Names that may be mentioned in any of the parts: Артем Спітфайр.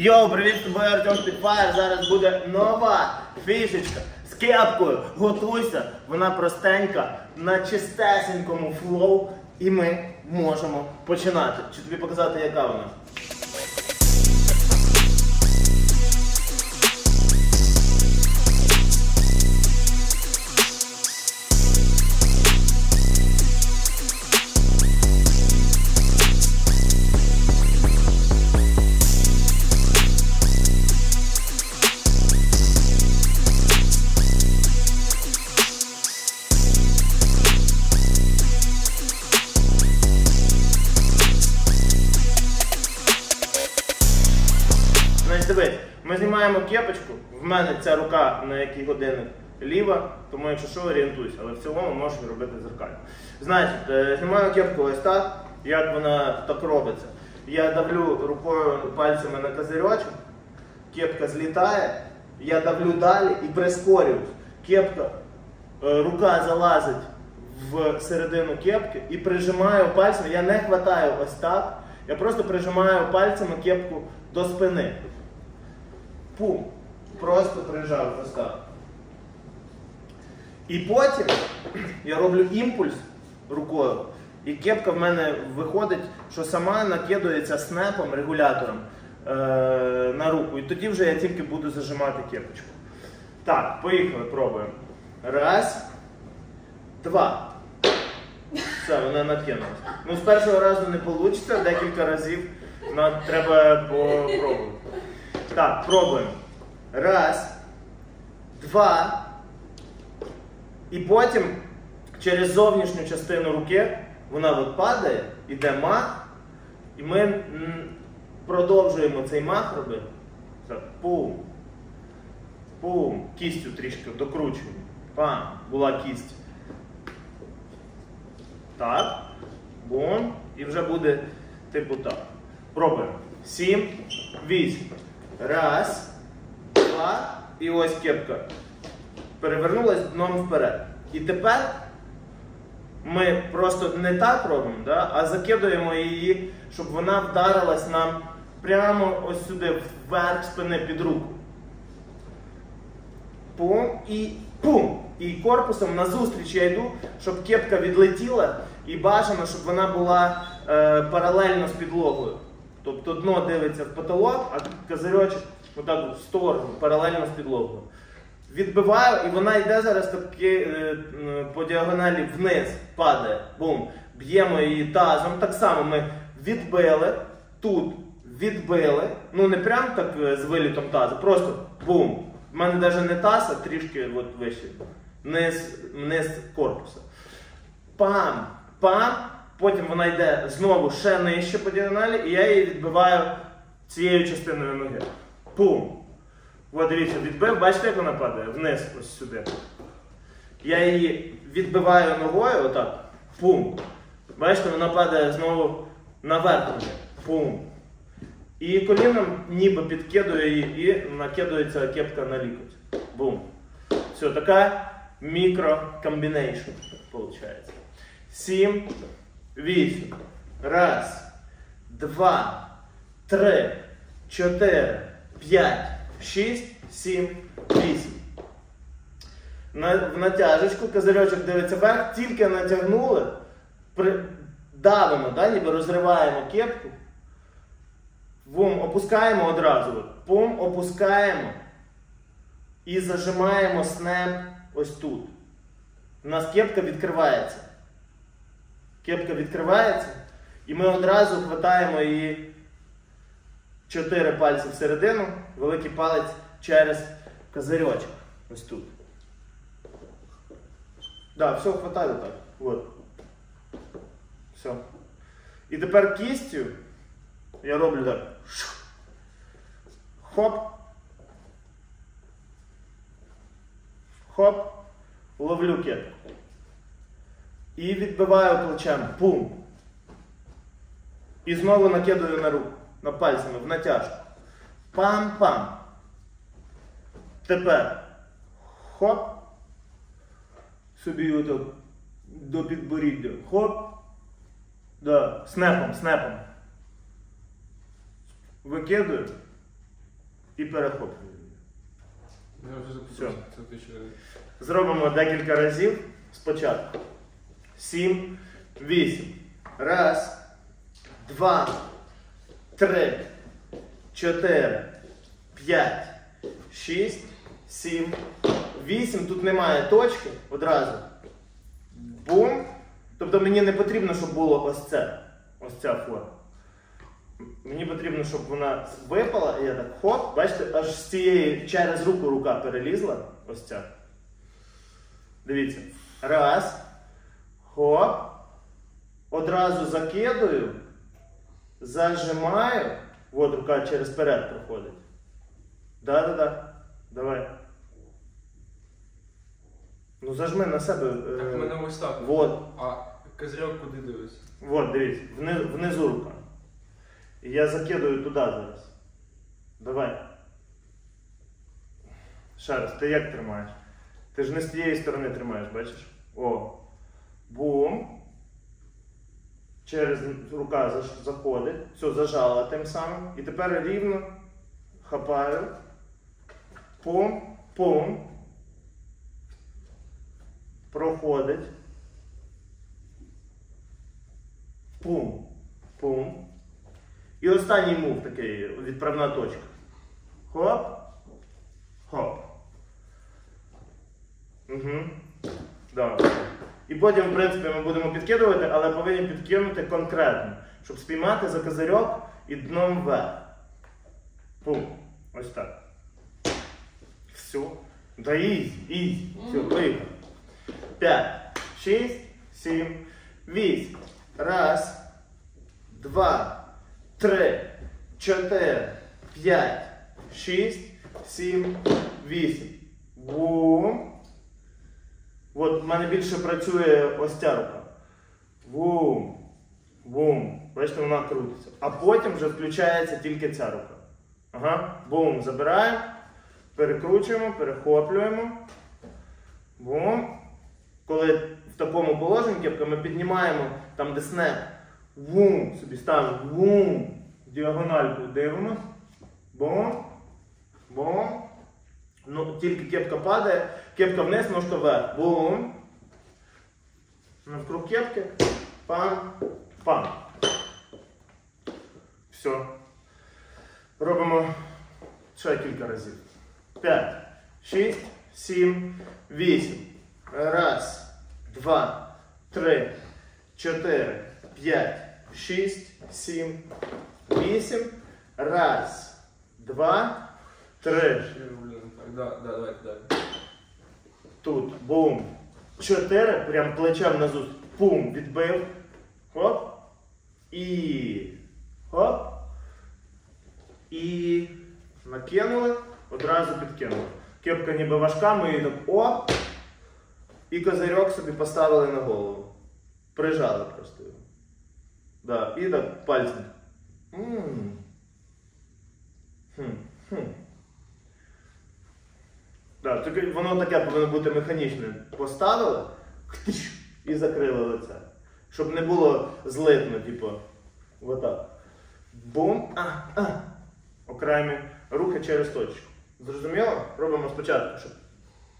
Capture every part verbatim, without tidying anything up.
Йоу, привіт, з тобою Артем Спітфайр. Зараз буде нова фішечка з кепкою. Готуйся, вона простенька, на чистесенькому флоу. І ми можемо починати. Чи тобі показати, яка вона? Ми знімаємо кепочку, в мене ця рука, на якій годинник, ліва, тому якщо що, орієнтуйся, але в цілому можеш робити дзеркально. Значить, знімаю кепку ось так, як вона так робиться. Я давлю рукою пальцями на козирьочок, кепка злітає, я давлю далі і прискорююсь. Кепка, рука залазить в середину кепки і прижимаю пальцями, я не хватаю ось так, я просто прижимаю пальцями кепку до спини. Пум. Просто прижав ось так. І потім я роблю імпульс рукою, і кепка в мене виходить, що сама накидується снепом, регулятором е на руку. І тоді вже я тільки буду зажимати кепочку. Так, поїхали, пробуємо. Раз, два. Все, вона накинулась. Ну, з першого разу не вийде, декілька разів треба попробувати. Так, пробуємо. Раз, два. І потім через зовнішню частину руки вона випадає, іде мах. І ми продовжуємо цей мах робити. Так, пум. Пум. Кістю трішки докручуємо. Пам. Була кість. Так. Бум. І вже буде типу так. Пробуємо. Сім, вісім. Раз, два, і ось кепка перевернулась дном вперед. І тепер ми просто не так робимо, да? А закидуємо її, щоб вона вдарилась нам прямо ось сюди, вверх спини під руку. Пум і пум! І корпусом назустріч я йду, щоб кепка відлетіла і бажано, щоб вона була е, паралельно з підлогою. Тобто дно дивиться в потолок, а козирьочок отак в сторону, паралельно з підлогою. Відбиваю, і вона йде зараз таки по діагоналі вниз, падає, бум. Б'ємо її тазом. Так само ми відбили, тут відбили, ну не прям так з вилітом тазу, просто бум. У мене навіть не таз, а трішки от вище, вниз, вниз корпуса. Пам, пам. Потім вона йде знову ще нижче по діагоналі, і я її відбиваю цією частиною ноги. Пум! От дивіться, відбив, бачите, як вона падає? Вниз, ось сюди. Я її відбиваю ногою, отак, пум. Бачите, вона падає знову наверх. Пум. І коліном ніби підкидаю її і накидується кепка на лікоть. Бум. Все, така мікрокомбінейшн виходить. Сім. Вісім. Раз, два, три, чотири, п'ять, шість, сім, вісім. В натяжечку козирьочок дивиться вверх, тільки натягнули, давимо, да, ніби розриваємо кепку. Бум, опускаємо одразу. Пум, опускаємо. І зажимаємо снеп ось тут. У нас кепка відкривається. Кепка відкривається, і ми одразу хватаємо її чотири пальці всередину, великий палець через козирьочок. Ось тут. Да, все, хватаю так. От. Все. І тепер кістю я роблю так. Хоп. Хоп. Ловлю кепку. І відбиваю плечем. Пум. І знову накидаю на руку, на пальцями, в натяжку. Пам-пам. Тепер. Хоп. Собі отак до підборіддя. Хоп. Да. Снепом, снепом. Викидаю. і перехоплюємо. Все. Зробимо декілька разів спочатку. Сім, вісім. Раз, два, три, чотири, п'ять, шість, сім, вісім. Тут немає точки. Одразу. Бум. Тобто мені не потрібно, щоб було ось це. Ось ця форма. Мені потрібно, щоб вона випала, і я так хоп, бачите, аж з цієї через руку рука перелізла. Ось ця. Дивіться. Раз. Хоп. Одразу закидую. Зажимаю. От рука через перед проходить. Да-да-да. Давай. Ну зажми на себе. Так в мене ось так. От. А козирьок куди дивиться? От, дивіться. Внизу рука. І я закидаю туди зараз. Давай. Ще раз, ти як тримаєш? Ти ж не з тієї сторони тримаєш, бачиш? О. Бум. Через рука заходить. Все, зажала тим самим. І тепер рівно хапаю. Пум, пум. Проходить. Пум, пум. І останній мув такий, відправна точка. Хоп. Хоп. Угу. Да. І потім, в принципі, ми будемо підкидувати, але повинні підкинути конкретно, щоб спіймати за козирьок і дном вверх. Пум. Ось так. Все. Да ізі, ізі. Все, поїхали. П'ять, шість, сім, вісім. Раз, два, три, чотири, п'ять, шість, сім, вісім. Вум. От в мене більше працює ось ця рука. Вум. Вум. Бачите, вона крутиться. А потім вже включається тільки ця рука. Ага. Бум. Забираємо. Перекручуємо, перехоплюємо. Бум. Коли в такому положенні, ми піднімаємо там, де снеп. Вум, собі ставимо, вум, діагональку дивимось, бом, бом, ну, тільки кепка падає, кепка вниз, ножка вверх, бум, навкруг кепки, пам, пам. Все. Робимо ще кілька разів. П'ять, шість, сім, вісім, раз, два, три, чотири, п'ять, шість, сім, вісім. Раз, два, три. Тут. Бум. Чотири. Прям плечем назад. Пум. Відбив. Хоп. І. Хоп. І. Накинули. Одразу підкинули. Кепка ніби важка. Ми її так оп. І козирьок собі поставили на голову. Прижали просто його. Да, і так пальцем. Ммм. Хм, хм. Да, так, воно таке повинно бути механічне. Поставили і закрили лице. Щоб не було злитно, типу, отак. Бум, а, а. Окремі рухи через точку. Зрозуміло? Робимо спочатку, щоб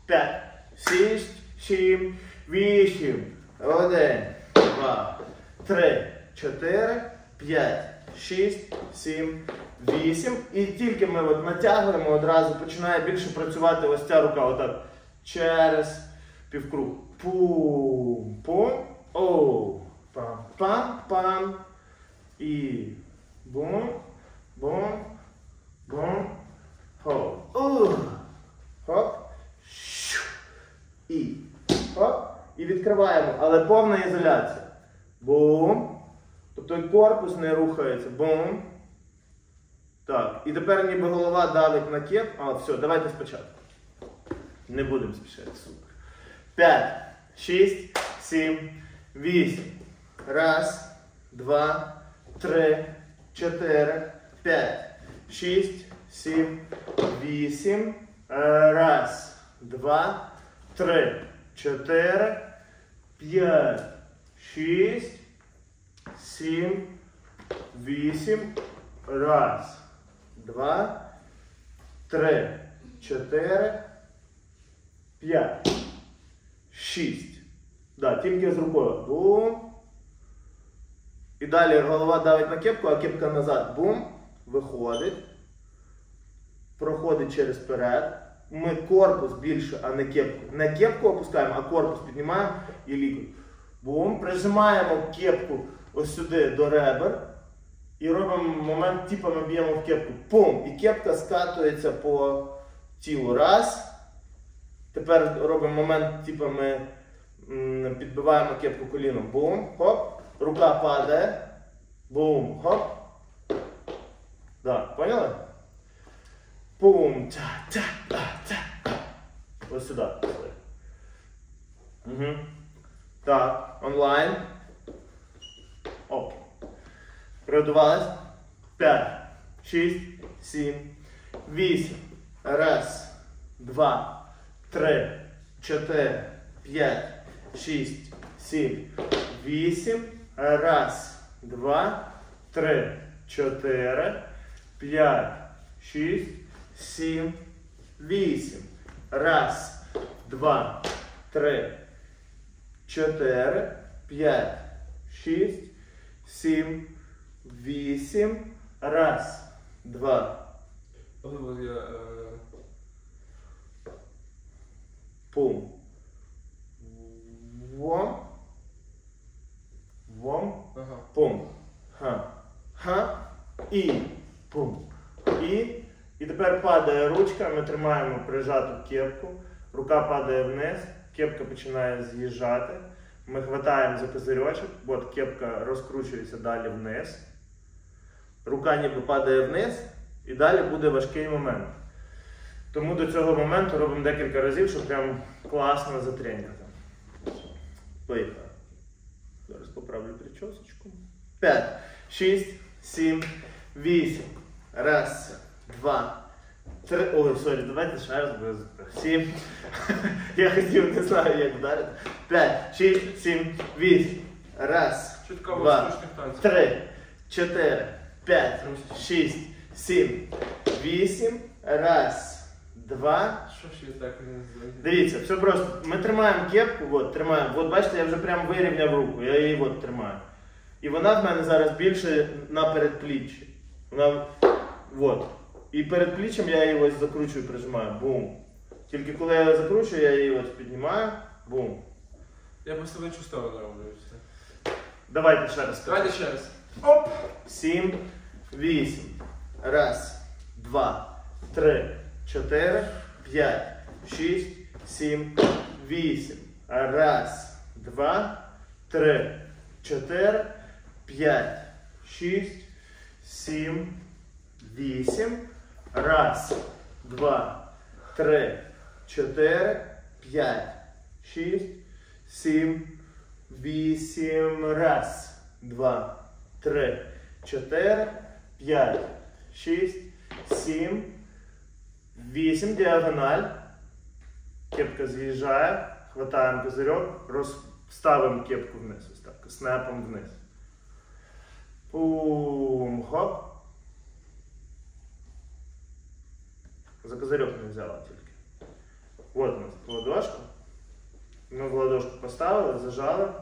п'ять, шість, сім, вісім, один, два, три. чотири, п'ять, шість, сім, вісім. І тільки ми от натягуємо, одразу починає більше працювати ось ця рука. Отак. Через півкруг. Пум. Пум. Оу. Пам. Пам. Пам. І. Бум. Бум. Бум. Хоп. Ух. Хоп. Щу. І. Хоп. І відкриваємо. Але повна ізоляція. Бум. Тобто корпус не рухається. Бум. Так. І тепер ніби голова давить на кеп. А, все, давайте спочатку. Не будемо спішати. Супер. п'ять, шість, сім, вісім. Раз, два, три, чотири, п'ять, шість, сім, вісім. Раз, два, три, чотири, п'ять, шість. Сім, вісім, раз, два, три, чотири, п'ять, шість. Да, тільки з рукою. Бум. І далі голова давить на кепку, а кепка назад. Бум. Виходить. Проходить через перед. Ми корпус більше, а не кепку. Не кепку опускаємо, а корпус піднімаємо і лікоть. Бум. Прижимаємо кепку ось сюди до ребер. І робимо момент, типу ми б'ємо в кепку. Пум! І кепка скатується по тілу. Раз. Тепер робимо момент, типу ми підбиваємо кепку коліном. Бум! Хоп! Рука падає. Бум! Хоп! Так, поняли? Пум! Ось сюди. Угу. Так, онлайн. Оп. Приготувались. п'ять, шість, сім, вісім. Раз, два, три, чотири, п'ять, шість, сім, вісім. Раз, два, три, чотири, п'ять, шість, сім, вісім. Раз, два, три, чотири, п'ять, шість, сім, вісім. Раз, два. Пум. Вом. Вом. Пум. Ха. Ха. І. Пум. І. І тепер падає ручка. Ми тримаємо прижату кепку. Рука падає вниз. Кепка починає з'їжджати. Ми хватаємо за козирьочок. От кепка розкручується далі вниз. Рука ніби падає вниз, і далі буде важкий момент. Тому до цього моменту робимо декілька разів, щоб прям класно затренувати. Поїхали. Зараз поправлю причосочку. п'ять, шість, сім, вісім. Раз, два, три. Ой, сорі, давайте ще раз. сім. Я хотів, не знаю, як вдарити. п'ять, шість, сім, вісім. Раз, два, три, чотири, п'ять, шість, сім, вісім. Раз, два. Дивіться, все просто. Ми тримаємо кепку, от, тримаємо. От бачите, я вже прямо вирівняв руку, я її от тримаю. І вона в мене зараз більше на передпліччі. Вона, от. І передпліччям я її ось закручую, прижимаю. Бум. Тільки коли я її закручую, я її ось піднімаю. Бум. Я просто в іншу сторону роблю. Давайте ще раз. Давайте ще раз. Оп! Сім, вісім. Раз, два, три, чотири, п'ять, шість, сім, вісім. Раз, два, три, чотири, п'ять, шість, сім, вісім. Раз, два, три, чотири, п'ять, шість, сім, вісім. Раз, два, три, чотири, п'ять, шість, сім, вісім. Діагональ. Кепка з'їжджає. Хватаємо козирьок. Розставимо кепку вниз. Ось так. Снепом вниз. Пум. Хоп. За козирьок не взяла тільки. От у нас ладошка. Ми в ладошку поставили, зажали.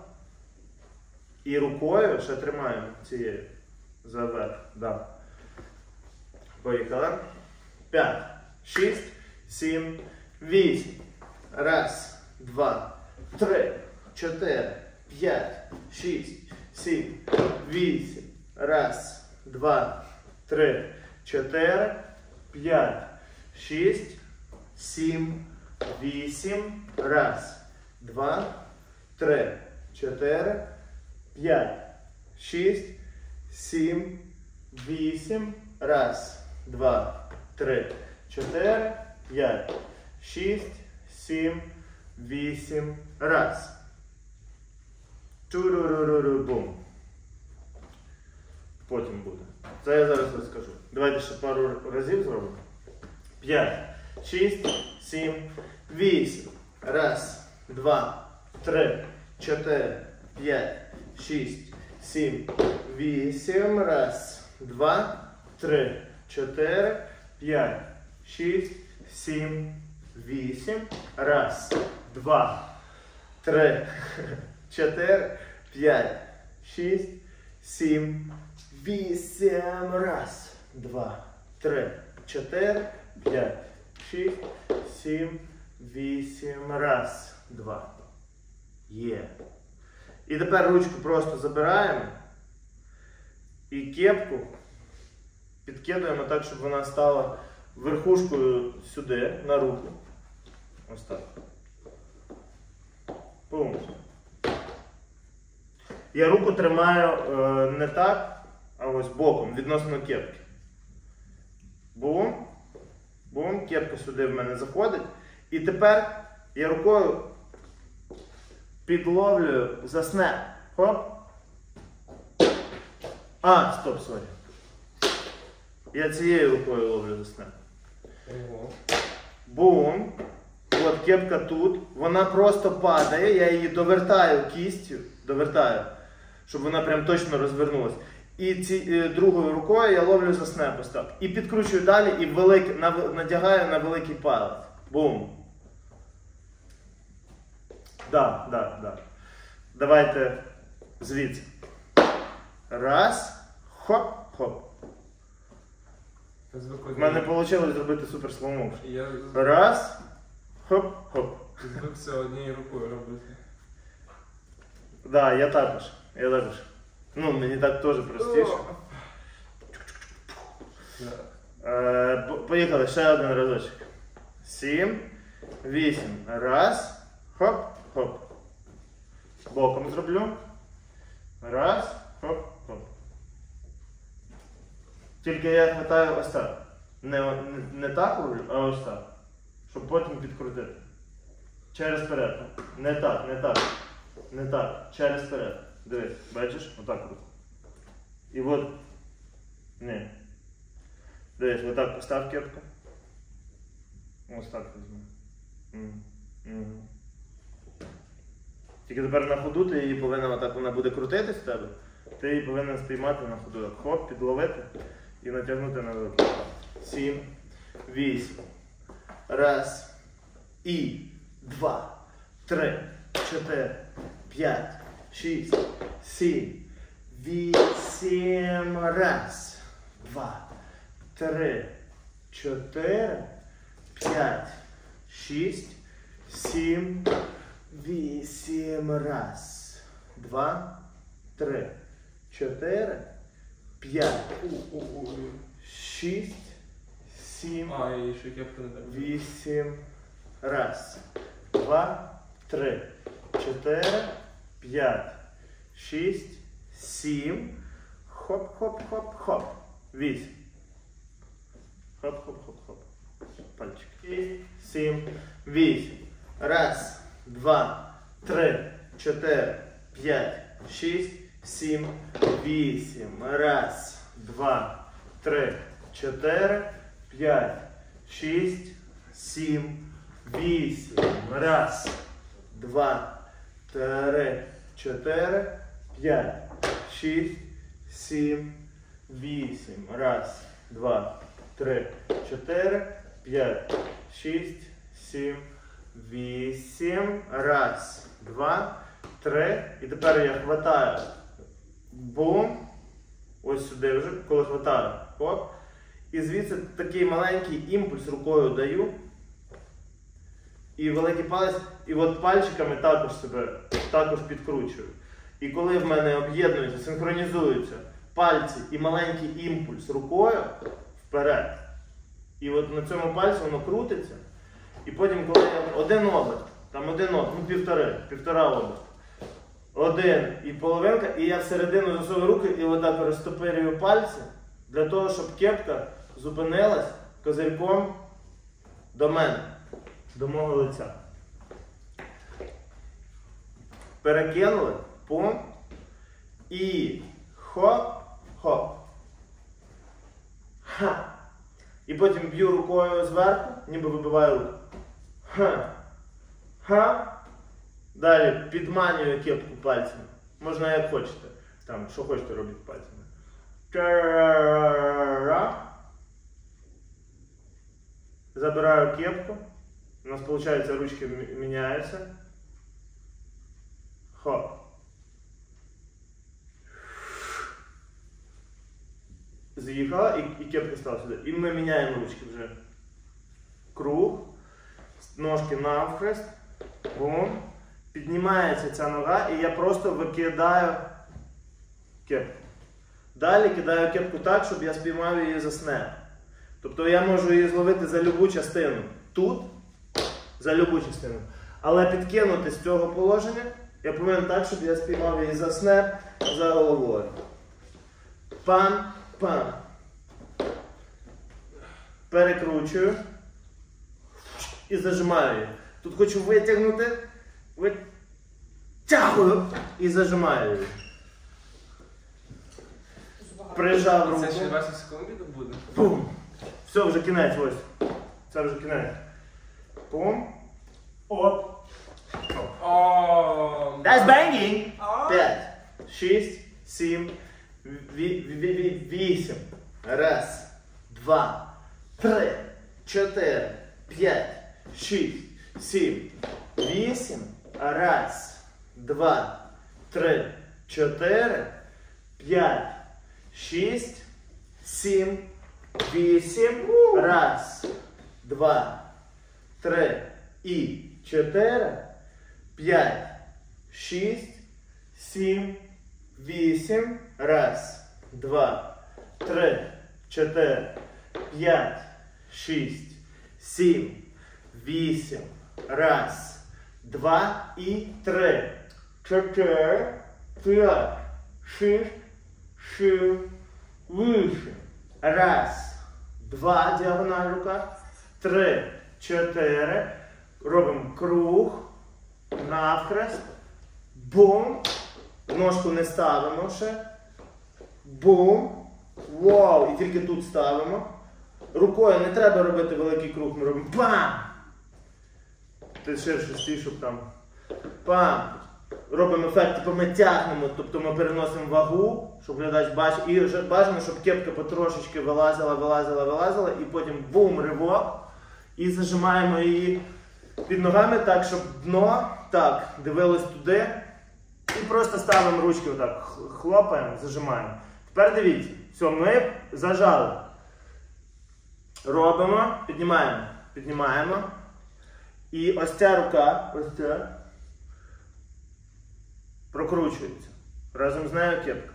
І рукою ще тримаємо цією. Заверх. Да. Поїхали. п'ять, шість, сім, вісім. Раз, два, три, чотири, п'ять, шість, сім, вісім. Раз, два, три, чотири, п'ять, шість, сім, вісім. Раз, два, три, чотири, п'ять, шість, сім, вісім. Раз, два, три, чотири, п'ять, шість, сім, вісім. Раз. Чуруруруру-бум. Потім буде. Це я зараз розкажу. Давайте ще пару разів зробимо. п'ять, шість, сім, вісім. Раз, два, три, чотири, п'ять, шість, сім, вісім. Раз, два, три, чотири, п'ять, шість, сім, вісім. Раз, два, три, чотири, п'ять, шість, сім, вісім. Раз, два, три, чотири, п'ять, шість, сім, вісім. Раз, два. Є. І тепер ручку просто забираємо. І кепку підкидаємо так, щоб вона стала верхушкою сюди, на руку. Ось так. Пум. Я руку тримаю е, не так, а ось боком, відносно кепки. Бум. Бум. Кепка сюди в мене заходить. І тепер я рукою підловлюю за снеп. Хоп. А, стоп, сорі. Я цією рукою ловлю за снеп. Бум. От кепка тут. Вона просто падає. Я її довертаю кістю. Довертаю. Щоб вона прям точно розвернулась. І ці, другою рукою я ловлю за снеп. Ось так. І підкручую далі і велик, надягаю на великий палець. Бум. Да, да, да. Давайте звідси. Раз. Хоп, хоп. У мене вийшло зробити супер слоумоушн. Раз. Хоп, хоп. Ти звик все однією рукою робити. Так, да, я також. Я також. Ну, мені так теж простіше. е, поїхали, ще один разочок. Сім. Вісім. Раз. Хоп, хоп. Боком зроблю. Раз. Хоп, хоп. Тільки я хватаю ось так. Не, не, не так роблю, а ось так. Щоб потім підкрутити. Через перед. Не так, не так. Не так. Через перед. Дивись, бачиш? Отак крути. І от. Ні. Дивись, отак постав кепку. Ось так візьму. Угу. Угу. Тільки тепер на ходу ти її повинен, отак вона буде крутитись в тебе. Ти її повинен спіймати на ходу. Хоп, підловити і натягнути на руку. Сім. Вісім. Раз. І. Два. Три. Чотири. П'ять. Шість. Сім. Вісім. Раз. Два. Три. Чотири. П'ять. Шість. Сім. Вісім. Раз. Два. Три. Чотири. П'ять. Шість. Сім. Вісім. Раз. Два. Три. Чотири. П'ять. Шість. Сім. Хоп-хоп-хоп-хоп. Вісім. Хоп-хоп-хоп-хоп. Пальчик. Шість. Сім. Вісім. Раз. Два. Три. Чотири. П'ять. Шість. Сім. Вісім. Раз. Два. Три. Чотири. П'ять. Шість. Сім. Вісім. Раз. Два. Три. Чотири. П'ять. Шість. Сім. Вісім. Раз. Два. Три. Чотири. П'ять. Шість. Сім. Вісім. Раз. Два. Три. І тепер я хватаю. Бум. Ось сюди вже, коли хватаю. Хоп. І звідси такий маленький імпульс рукою даю. І великий палець, і от пальчиками також себе також підкручую. І коли в мене об'єднуються, синхронізуються пальці і маленький імпульс рукою вперед. І от на цьому пальці воно крутиться. І потім, коли я один оберт, там один оберт, ну півтори, півтора оберт. Один і половинка, і я всередину засовую руки і отак розтопирюю пальці. Для того, щоб кепка зупинилась козирьком до мене, до мого лиця. Перекинули. Пум. І хоп-хоп. Ха. І потім б'ю рукою зверху, ніби вибиваю руку. Ха. Ха. Далі підманюю кепку пальцями. Можна як хочете. Там, що хочете робити пальцями. Та-ра-ра-ра. забираю кепку, у нас получается ручки меняются, хоп. Заехала и, и кепка стала сюда. И мы меняем ручки уже. Круг, ножки навхрест, бум. Піднімається ця нога і я просто викидаю кепку. Далі кидаю кепку так, щоб я спіймав її за снеп. Тобто я можу її зловити за любу частину. Тут, за любу частину. Але підкинути з цього положення я повинен так, щоб я спіймав її за снеп, за головою. Пам, пам. Перекручую. І зажимаю її. Тут хочу витягнути. Витягую і зажимаю її. Прижав руку. Це ще двадцять секунд буде. Бум. Все, вже кінець, ось. Це вже кінець. Бум. Оп. Ооооо. That's banging. п'ять, шість, сім, вісім. Раз, два, три, чотири, п'ять, шість, сім, вісім. Раз, два, три, чотири, п'ять, шість, сім, вісім. Раз, два, три і чотири, п'ять, шість, сім, вісім. Раз, два, три, чотири, п'ять, шість, сім, вісім. Раз. Два і три. Чотири, п'ять, шість, сім, вісім. Раз, два, діагональ рука. Три, чотири. Робимо круг. Навхрест. Бум. Ножку не ставимо ще. Бум. Вау. І тільки тут ставимо. Рукою не треба робити великий круг. Ми робимо бам. Ти ширше стій, щоб там. Пам. Робимо ефект, типу ми тягнемо, тобто ми переносимо вагу, щоб глядач бачив. І вже бажано, щоб кепка потрошечки вилазила, вилазила, вилазила. І потім бум, ривок. І зажимаємо її під ногами так, щоб дно так, дивилось туди. І просто ставимо ручки отак. Хлопаємо, зажимаємо. Тепер дивіться. Все, ми зажали. Робимо, піднімаємо, піднімаємо. І ось ця рука, ось ця, прокручується. Разом з нею кепка.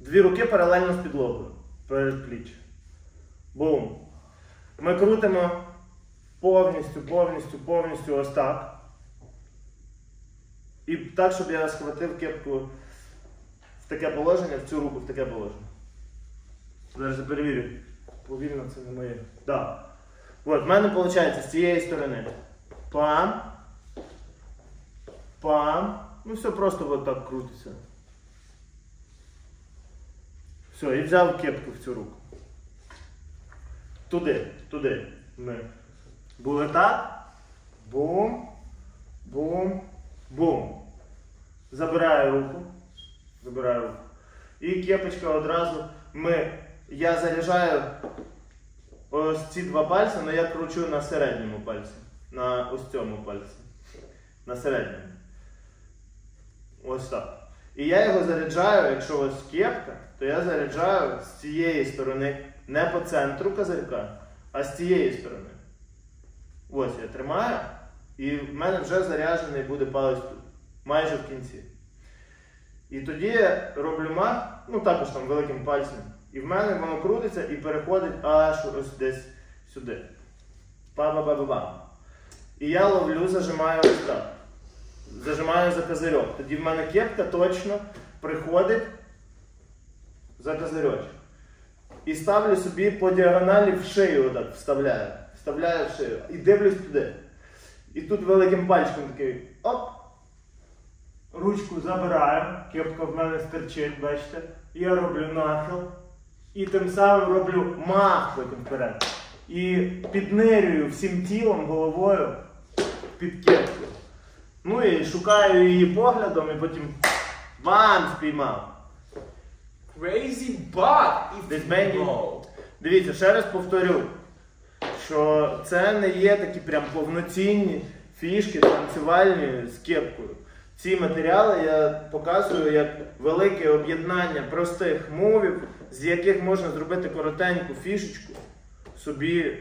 Дві руки паралельно з підлогою. Перед пліч. Бум. Ми крутимо повністю, повністю, повністю ось так. І так, щоб я схватив кепку в таке положення, в цю руку в таке положення. Зараз я перевірю. Повільно це не моє. Так. От, в мене виходить з цієї сторони. Пам. Пам. Ну все просто вот так крутиться. Все, і взяв кепку в цю руку. Туди, туди. Ми. Були так. Бум. Бум. Бум. Забираю руку. Забираю руку. І кепочка одразу ми. Я заряджаю ось ці два пальці, але я кручу на середньому пальці. На ось цьому пальці. На середньому. Ось так. І я його заряджаю, якщо ось кепка, то я заряджаю з цієї сторони. Не по центру козирка, а з цієї сторони. Ось я тримаю. І в мене вже заряджений буде палець тут. Майже в кінці. І тоді я роблю мах, ну також там великим пальцем. І в мене воно крутиться і переходить аж ось десь сюди. Па-ба-ба-ба-ба. І я ловлю, зажимаю ось так. Зажимаю за козирьок. Тоді в мене кепка точно приходить за козирьочок. І ставлю собі по діагоналі в шию отак, вставляю. Вставляю в шию. І дивлюсь туди. І тут великим пальчиком такий оп. Ручку забираю. Кепка в мене стирчить, бачите. Я роблю нахил. І тим самим роблю мах потім вперед. І піднирюю всім тілом, головою. Під кепку. Ну і шукаю її поглядом і потім бам! Спіймав. Crazy bug! Дивіться, ще раз повторю. що це не є такі прям повноцінні фішки танцювальні з кепкою. Ці матеріали я показую як велике об'єднання простих мувів, з яких можна зробити коротеньку фішечку собі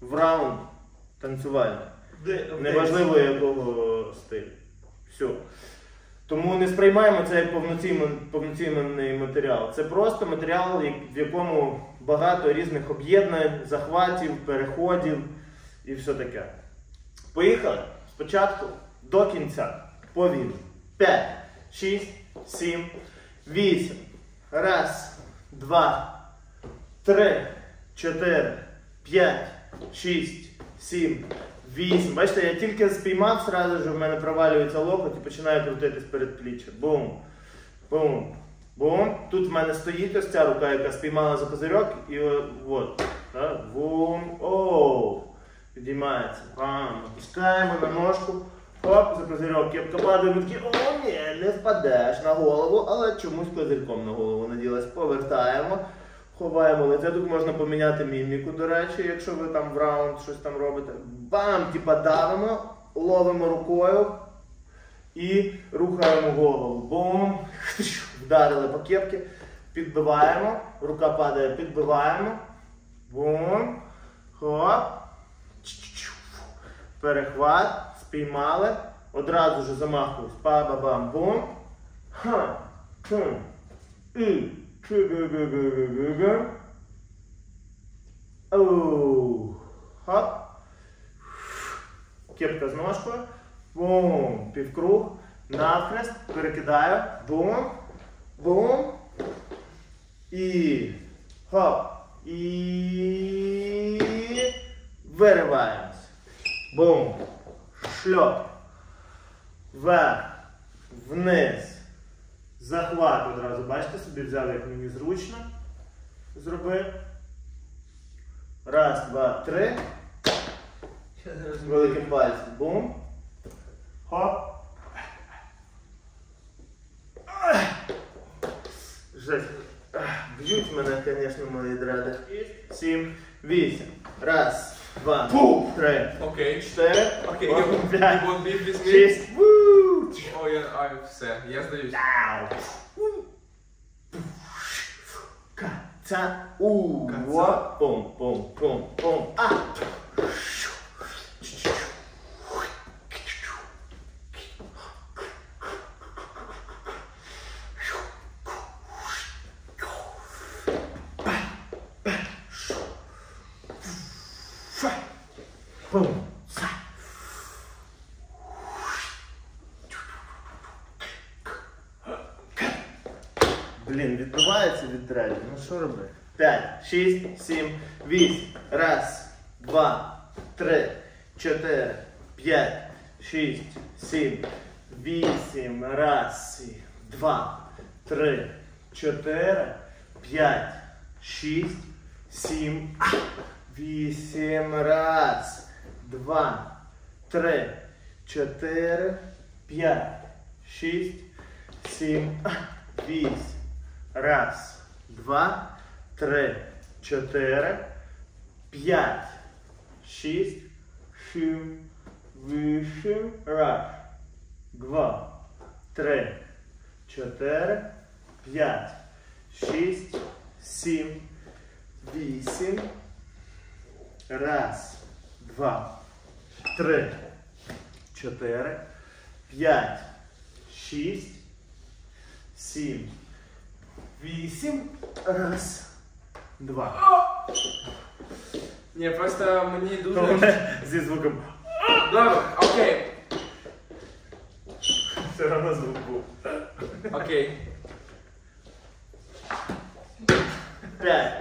в раунд танцювальний. Неважливо якого стилю. Все. Тому не сприймаємо це як повноцінний, повноцінний матеріал. Це просто матеріал, в якому багато різних об'єднань, захватів, переходів і все таке. Поїхали. Спочатку до кінця. Повільно. п'ять, шість, сім, вісім. Раз, два, три, чотири, п'ять, шість, сім, вісім. Бачите, я тільки спіймав, сразу ж в мене провалюється локоть і починає крутитись перед пліччя. Бум, бум, бум. Тут в мене стоїть ось ця рука, яка спіймала за козирьок. І от. Так. Бум, оу. Підіймається. Бам. Опускаємо на ножку. Оп, за козирьок. Кепка падає, ми такі, о, ні, не впадеш на голову, але чомусь козирьком на голову наділась. Повертаємо. Ховаємо лице, тут можна поміняти міміку, до речі, якщо ви там в раунд щось там робите. Бам! Типа давимо, ловимо рукою і рухаємо голову. Бум! Вдарили по кепці, підбиваємо, рука падає, підбиваємо. Бум! Хоп! Перехват, спіймали. Одразу ж замахуюсь. Па-ба-бам-бум. Ха! Хм! І! Оу, хоп. Кепка з ножкою. Бум. Півкруг. Навхрест. Перекидаю. Бум. Бум. І. Хоп. І. Вириваємось. Бум. Шльоп. Вверх. Вниз. Захват одразу, бачите, собі взяли, як мені зручно. Зробив. Раз, два, три. Великим пальцем. Бум. Хоп. Жесть. Б'ють мене, звісно, мої дреди. Сім, вісім. Раз, два, три, чотири, п'ять, шість. Ой, ай, все, я здаюсь. Ка-ца, у, ва, пом, пом, пом, пом, а. Блін, відбивається від дрелі. Ну що робити? п'ять, шість, сім, вісім. Раз, два, три, чотири, п'ять, шість, сім, вісім. Раз, два, три, чотири, п'ять, шість, сім, вісім. Раз, два, три, чотири, п'ять, шість, сім, вісім. Раз, два, три, чотири, п'ять, шість, сім, вісім. Раз, два, три, чотири, п'ять, шість, сім, вісім. Раз, два, три, чотири, п'ять, шість, сім. Вісім. Раз. Два. Ні, просто мені дуже... Зі звуком. Добре, окей. Все одно звук був. Окей. П'ять.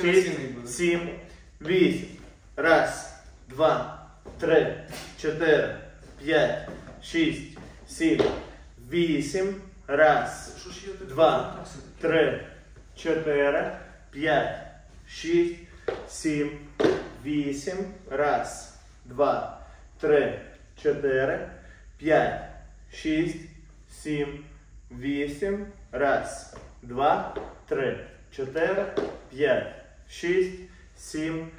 Шість. Сім. Вісім. Раз. Два. Три. Чотири. П'ять. Шість. Сім. Вісім. Раз, два, три, чотири, п'ять, шість, сім, вісім. Раз, два, три, чотири, п'ять, шість, сім, вісім. Раз, два, три, чотири, п'ять, шість, сім,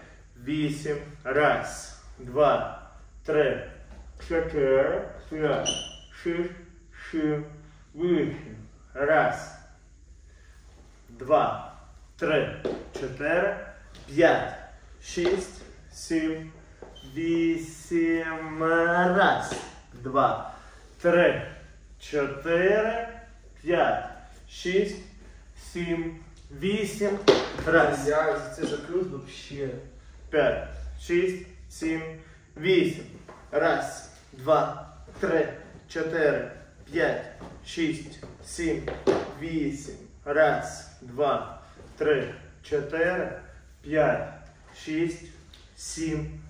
вісім. Раз, два, три, чотири, п'ять, шість, сім, вісім. Раз, два, три, чотири, п'ять, шість, сім, вісім. Раз, два, три, чотири, п'ять, шість, сім, вісім. Раз. Це ж ключ вообще. п'ять, шість, сім, вісім. Раз, два, три, чотири, п'ять, шість, сім, вісім. Раз, два, три, чотири, п'ять, шість, сім,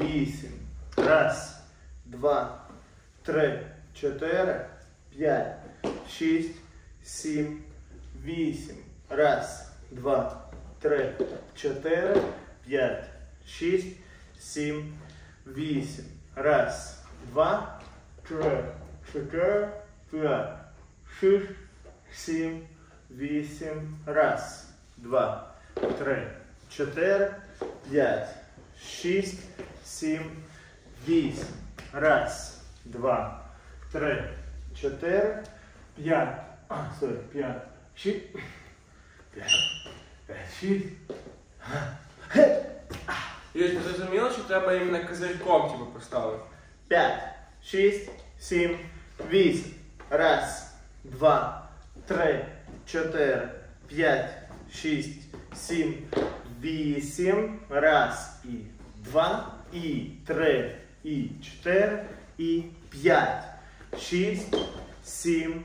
вісім. Раз, два, три, чотири, п'ять, шість, сім, вісім. Раз, два, три, чотири, п'ять, шість, сім, вісім. Раз, два, три, чотири, п'ять, шість, сім, вісім. Раз, два, три, чотири, п'ять, шість, сім, вісім. Раз, два, три, чотири, п'ять, сорі, п'ять, шість, п'ять, шість. Юрій, ти зрозуміло, що треба іменно козирьком тебе поставити? п'ять, шість, сім, вісім. Раз, два, три, чотири, п'ять, шість, сім, вісім. Раз, і два, і три, і чотири, і п'ять, шість, сім,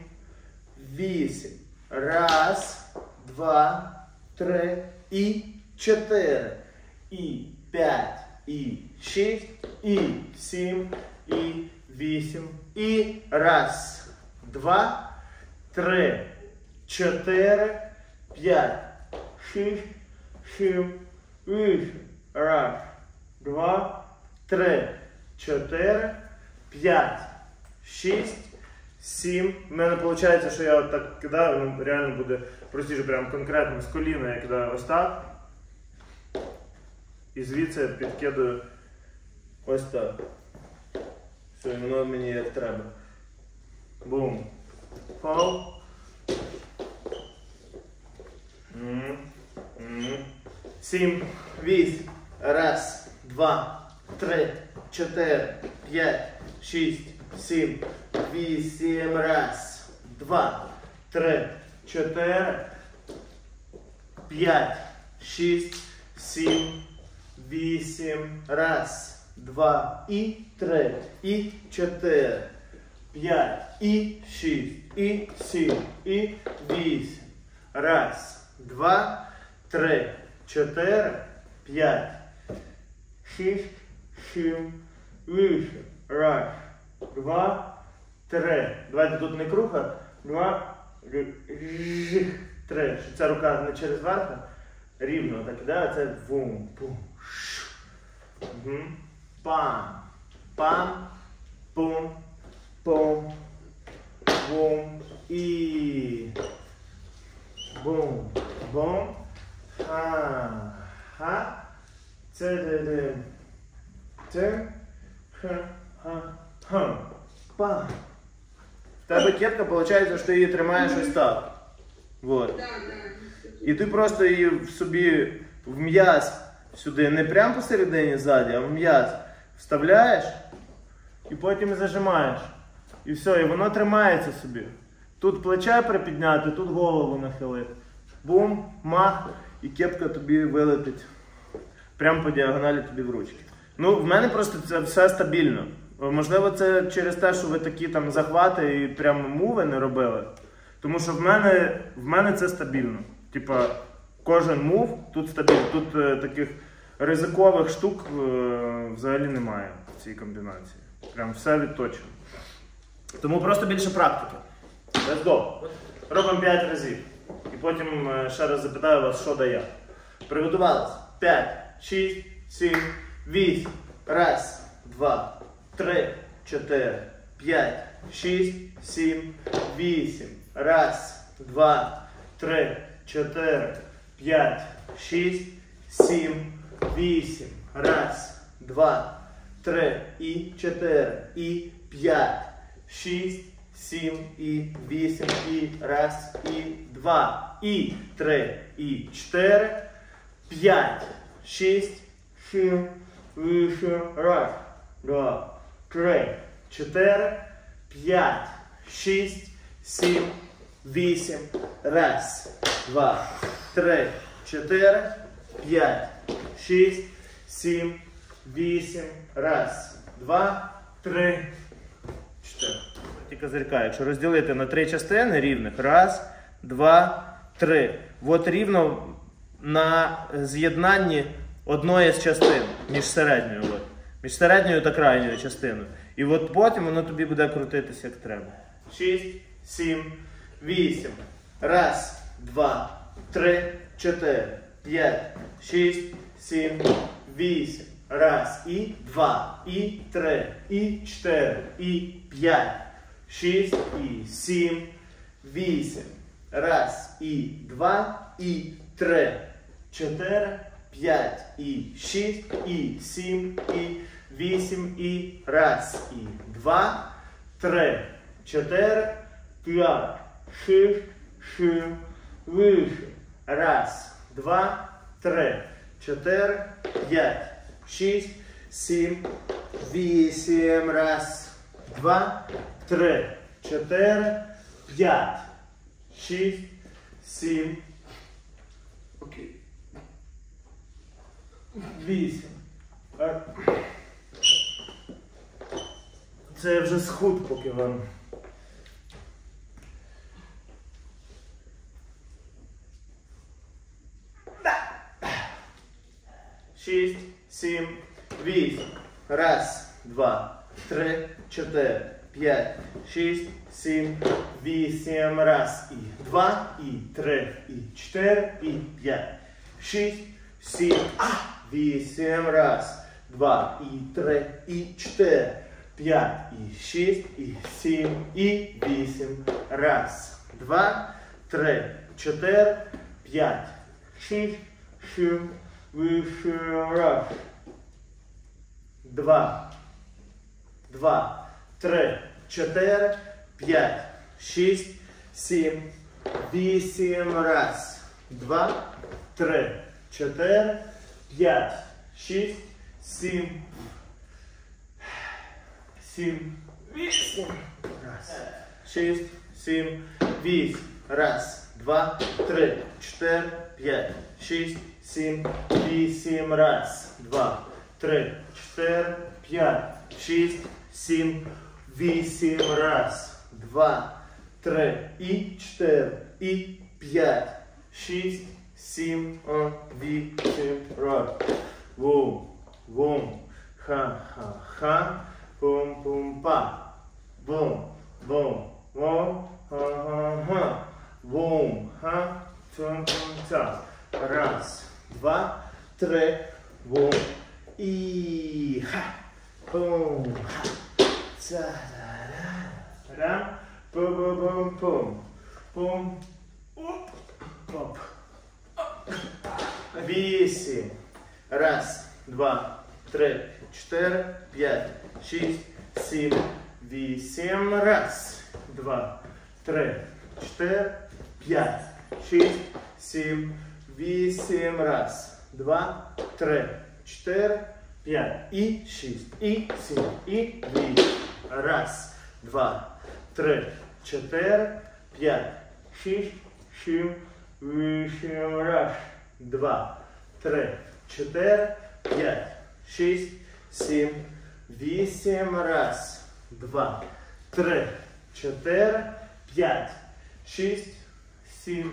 вісім. Раз, два, три, і чотири, і п'ять, і шість, і сім, і вісім, і раз, два, три, чотири, п'ять, шість, сім, вісім. Раз, два, три, чотири, п'ять, шість, сім. У мене виходить, що я от так кидаю, ну реально буде простіше, прям конкретно з коліна я кидаю ось так. І звідси підкидаю ось так. Все, воно мені як треба. Бум. Фол. Сім, вісім. Раз, два, три, чотири, п'ять, шість, сім, вісім. Раз, два, три, чотири, п'ять, шість, сім, вісім. Раз, два, і три, і чотири, п'ять, і шість, і сім, і вісім. Раз, два, три, чотири, п'ять, шість, сім, вісім. Раз, два, три. Давайте тут не круга. Два, три. Ця рука не через верх, рівно так, да? А це вум, пум, ш. Угу. Пам, пам, пум, пум, бум, і. Бум, бум, ха, ха, це, де, це, ха, ха, ха, па. В тебе кепка, виходить, що ти її тримаєш ось так. Вот. І ти просто її в собі в м'яз сюди, не прямо посередині ззаді, а в м'яз вставляєш і потім зажимаєш. І все, і воно тримається собі. Тут плече припідняти, тут голову нахилити. Бум, мах, і кепка тобі вилетить. Прямо по діагоналі тобі в ручки. Ну, в мене просто це все стабільно. Можливо, це через те, що ви такі там захвати і прямо муви не робили. Тому що в мене, в мене це стабільно. Типа, кожен мув тут стабільно. Тут е, таких ризикових штук е, взагалі немає в цій комбінації. Прям все відточено. Тому просто більше практики. Let's go. Робимо п'ять разів. І потім ще раз запитаю вас, що дає. Приготувалися. п'ять, шість, сім, вісім. Раз, два, три, чотири, п'ять, шість, сім, вісім. Раз, два, три, чотири, п'ять, шість, сім, вісім. Раз, два, три, і чотири, і п'ять, шість, сім, і вісім, і раз, і два, і три, і чотири, п'ять, шість, сім, вісім, раз, два, три, чотири, п'ять, шість, сім, вісім, раз, два, три, чотири, п'ять, шість, сім, вісім, раз, два, три, чотири. Ті козирька, якщо розділити на три частини рівних, раз, два, три. От рівно на з'єднанні одної з частин між середньою, от, між середньою та крайньою частиною. І от потім воно тобі буде крутитися як треба. шість, сім, вісім, раз, два, три, чотири, п'ять, шість, сім, вісім, раз, і два, і три, і чотири, і п'ять, шість, і сім, вісім, раз, і два, і три, чотири, п'ять, і шість, і сім, і вісім, і раз, і два, три, чотири, п'ять, шість, сім, вісім, раз, два, три, чотири, п'ять, шість, сім, вісім, раз, два, три, чотири, п'ять, шість, сім, окей, вісім. Це я вже схуд, поки вам. шість, сім, вісім, раз, два, три, чотири, п'ять, шість, сім, вісім, раз, і два, і три, і чотири, і п'ять, шість, сім, вісім, раз, два, і три, і чотири, п'ять, і шість, і сім, і вісім, раз, два, три, чотири, п'ять, шість, сім, вісім, раз, два, два, три, чотири, п'ять, шість, сім, вісім, раз, два, три, чотири, п'ять, шість, сім, сім, вісім, раз, шість, сім, вісім, раз, два, три, чотири, п'ять, шість, сім, вісім, раз, два, три, чотири, п'ять, шість, сім, вісім, раз, два, три, і чотири, і п'ять, шість, сім, вісім, раз, вум, вум, ха-ха-ха, пум-пум-па, бум, бум, вум, ха-ха-ха, вум, ха, цум-цум-ца, раз, два, три, вум, і ха, пум, ха, ца-ра-ра-ра, пум-пум-пум, пум, оп, оп, вісім. Раз, два, три, чотири, п'ять, шість, сім, вісім. Раз, два, три, чотири, п'ять, шість, сім, вісім. Раз, два, три, чотири, п'ять, і шість, і сім, і вісім. Раз, два, три, чотири, п'ять, шість, сім, вісім. Раз, два, три, чотири, п'ять, шість, сім, вісім, раз, два, три, чотири, п'ять, шість, сім,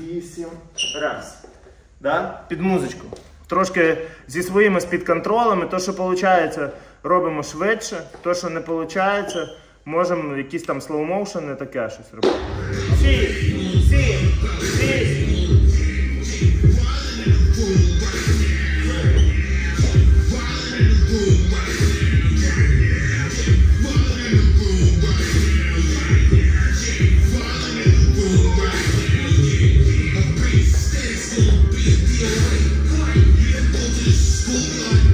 вісім, раз. Да? Під музичку. Трошки зі своїми спідконтролами. То, що виходить, робимо швидше. То, що не виходить, можемо якісь там слоумоушени, таке щось робити. шість, сім, шість. Редактор субтитров А.Семкин Корректор А.Егорова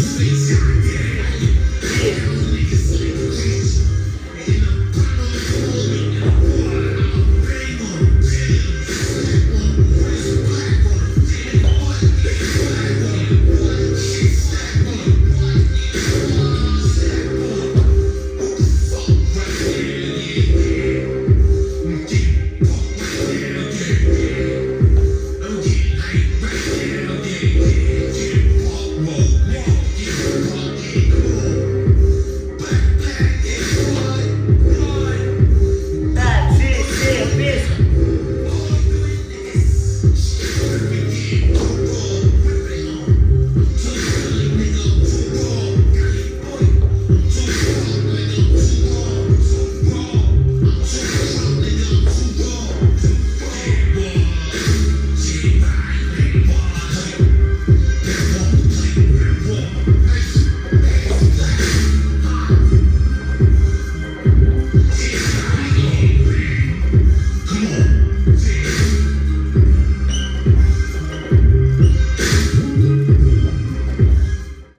Спітфайр.